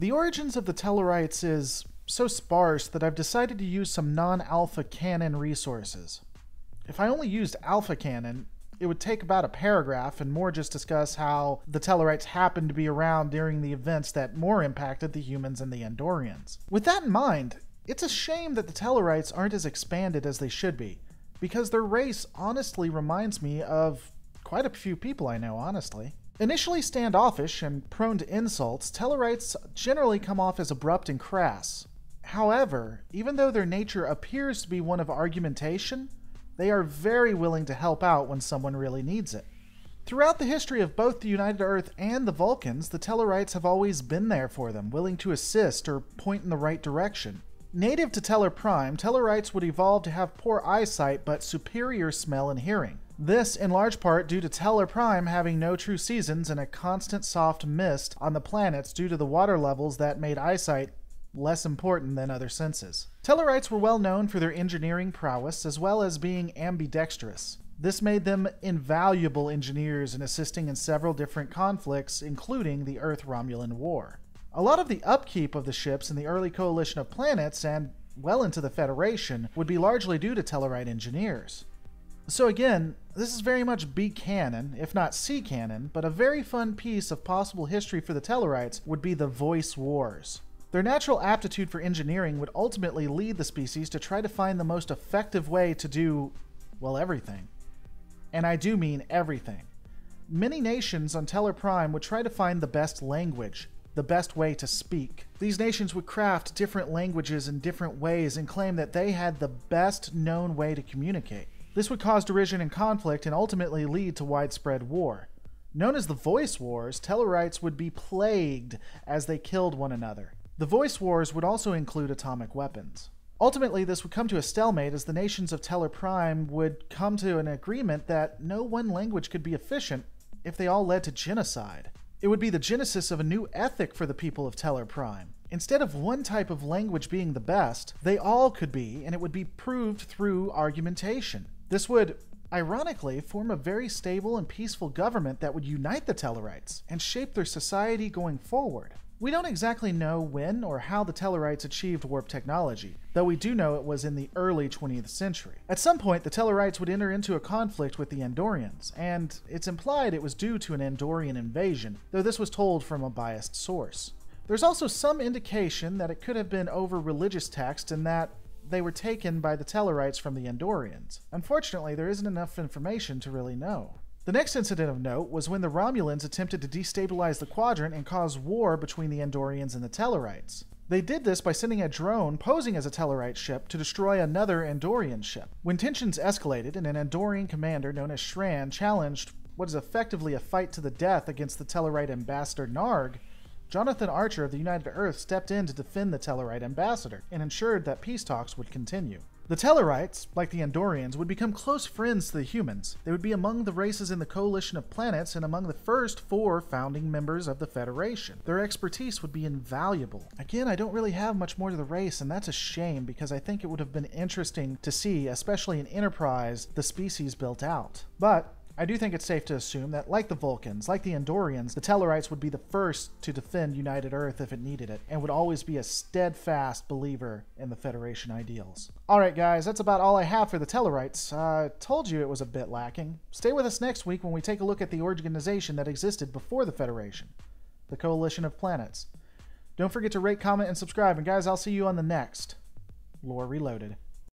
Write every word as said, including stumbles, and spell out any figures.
The origins of the Tellarites is so sparse that I've decided to use some non-alpha canon resources. If I only used alpha canon, it would take about a paragraph and more just discuss how the Tellarites happened to be around during the events that more impacted the humans and the Andorians. With that in mind, it's a shame that the Tellarites aren't as expanded as they should be, because their race honestly reminds me of quite a few people I know, honestly. Initially standoffish and prone to insults, Tellarites generally come off as abrupt and crass. However, even though their nature appears to be one of argumentation, they are very willing to help out when someone really needs it. Throughout the history of both the United Earth and the Vulcans, the Tellarites have always been there for them, willing to assist or point in the right direction. Native to Tellar Prime, Tellarites would evolve to have poor eyesight but superior smell and hearing. This, in large part, due to Tellar Prime having no true seasons and a constant soft mist on the planets due to the water levels that made eyesight less important than other senses. Tellarites were well known for their engineering prowess as well as being ambidextrous. This made them invaluable engineers in assisting in several different conflicts, including the Earth-Romulan War. A lot of the upkeep of the ships in the early Coalition of Planets and well into the Federation would be largely due to Tellarite engineers. So again, this is very much B canon, if not C canon, but a very fun piece of possible history for the Tellarites would be the Voice Wars. Their natural aptitude for engineering would ultimately lead the species to try to find the most effective way to do, well, everything. And I do mean everything. Many nations on Tellar Prime would try to find the best language, the best way to speak. These nations would craft different languages in different ways and claim that they had the best known way to communicate. This would cause derision and conflict and ultimately lead to widespread war. Known as the Voice Wars, Tellarites would be plagued as they killed one another. The Voice Wars would also include atomic weapons. Ultimately, this would come to a stalemate as the nations of Tellar Prime would come to an agreement that no one language could be efficient if they all led to genocide. It would be the genesis of a new ethic for the people of Tellar Prime. Instead of one type of language being the best, they all could be, and it would be proved through argumentation. This would, ironically, form a very stable and peaceful government that would unite the Tellarites and shape their society going forward. We don't exactly know when or how the Tellarites achieved warp technology, though we do know it was in the early twentieth century. At some point, the Tellarites would enter into a conflict with the Andorians, and it's implied it was due to an Andorian invasion, though this was told from a biased source. There's also some indication that it could have been over religious text and that they were taken by the Tellarites from the Andorians. Unfortunately, there isn't enough information to really know. The next incident of note was when the Romulans attempted to destabilize the quadrant and cause war between the Andorians and the Tellarites. They did this by sending a drone posing as a Tellarite ship to destroy another Andorian ship. When tensions escalated and an Andorian commander known as Shran challenged what is effectively a fight to the death against the Tellarite ambassador Narg, Jonathan Archer of the United Earth stepped in to defend the Tellarite ambassador and ensured that peace talks would continue. The Tellarites, like the Andorians, would become close friends to the humans. They would be among the races in the Coalition of Planets and among the first four founding members of the Federation. Their expertise would be invaluable. Again, I don't really have much more to the race, and that's a shame because I think it would have been interesting to see, especially in Enterprise, the species built out. But I do think it's safe to assume that, like the Vulcans, like the Andorians, the Tellarites would be the first to defend United Earth if it needed it, and would always be a steadfast believer in the Federation ideals. Alright guys, that's about all I have for the Tellarites. I uh, told you it was a bit lacking. Stay with us next week when we take a look at the organization that existed before the Federation, the Coalition of Planets. Don't forget to rate, comment, and subscribe, and guys, I'll see you on the next Lore Reloaded.